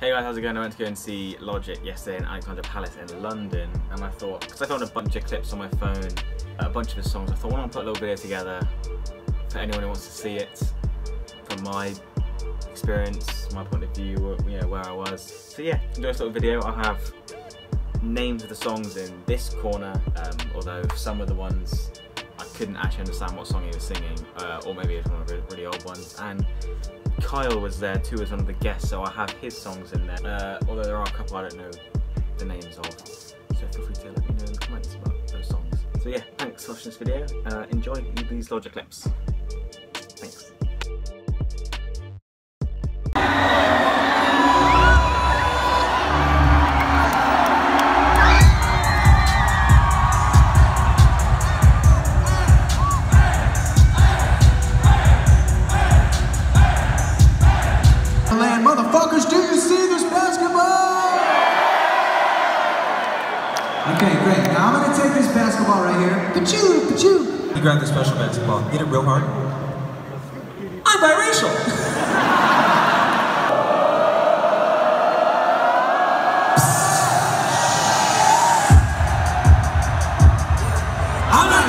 Hey guys, how's it going? I went to go and see Logic yesterday in Alexandra Palace in London, and I thought, because I found a bunch of clips on my phone, a bunch of his songs, I thought, well, I'll put a little video together for anyone who wants to see it, from my experience, my point of view, you know, where I was. So yeah, enjoy this little video. I'll have names of the songs in this corner, although some of the ones I couldn't actually understand what song he was singing, or maybe it's one of the really old ones. And Kyle was there too as one of the guests, so I have his songs in there, although there are a couple I don't know the names of, so feel free to let me know in the comments about those songs. So yeah, thanks for watching this video, enjoy these Logic clips. Thanks. Motherfuckers, do you see this basketball? Okay, great. Now I'm gonna take this basketball right here. Pachoo, pachoo. He grabbed the special basketball. Hit it real hard. I'm biracial. I'm not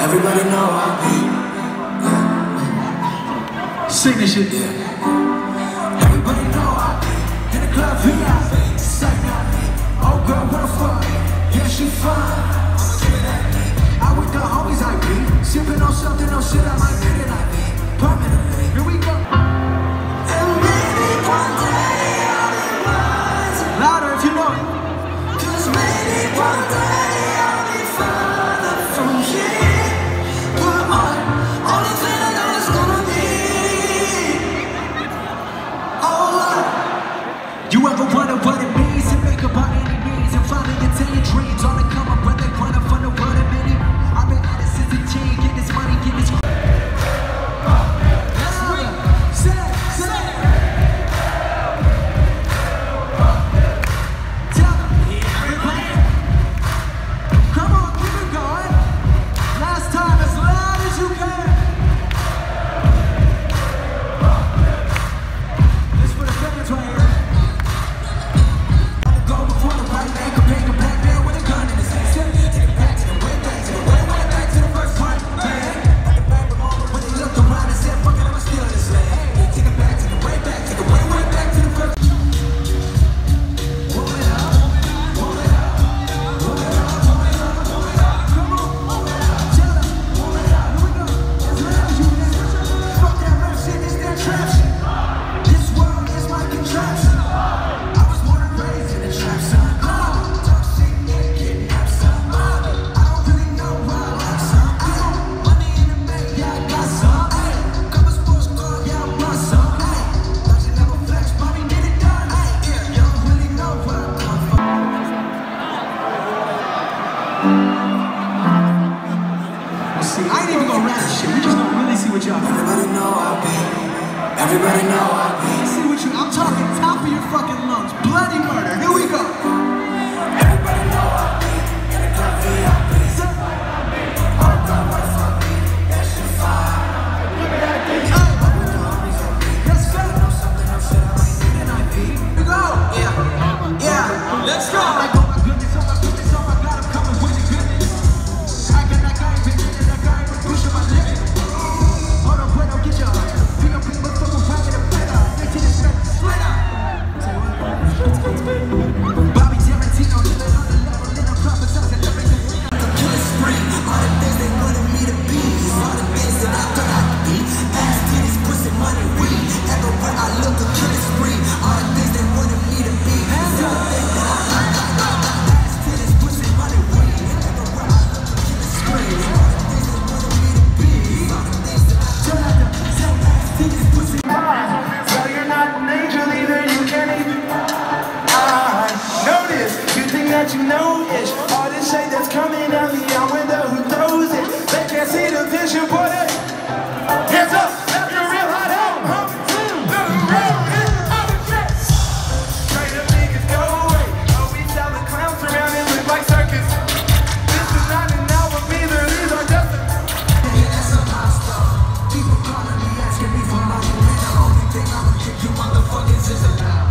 Everybody know I beat. Sing this shit, yeah. Everybody know I beat. In the club, VIP, psych I beat. Oh girl, what a fuck. Yeah, she fine. I'ma give it that beat. Out with the homies I beat. Sipping on something, no shit, I might get it, I beat. Permanently. Here we go. And maybe one day I'll be wise. Louder if you know it. Cause maybe one day I'll be farther from here. You ever wonder what it means to make up by any means and follow your daily dreams? All to come up with a grind up on the world of many. I've been at it since a teen, get this money, get this. Tell them, everybody. y'all. Everybody know I beat. Everybody know I beat. See what you, I'm talking top of your fucking lungs. Bloody murder. Here we go. Everybody know I beat. In the club VIP. All the rest I beat. That shit fire. Look at that thing. I've been doing all these beats. Let's go. I know something I'm shit I ain't seen and I beat. Here we go. Yeah. Yeah. Let's go. You know it. All this shade that's coming at me, I wonder who throws it. They can't see the vision, boy. Hands up, left your real hot home. The road is on the track. Straight up niggas go away. Oh, we tell the clowns around and look like circus. This is not an album either, these are just a... Yeah, that's a hot star. People calling me, asking me for money. And the only thing I'm gonna kick you motherfuckers is a lie.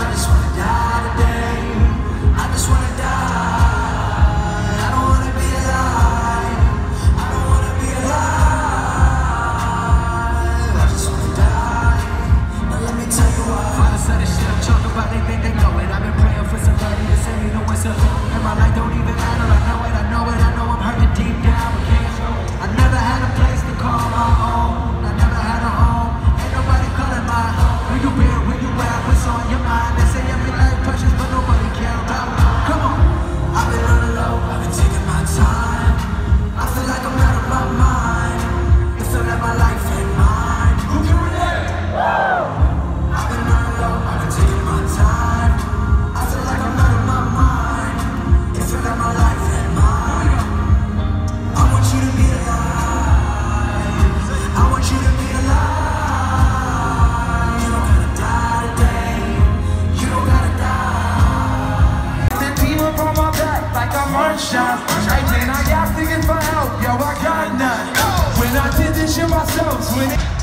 I just wanna die. sunshine. Hey man, I got thinking for help, yo, I got none. When I did this shit myself,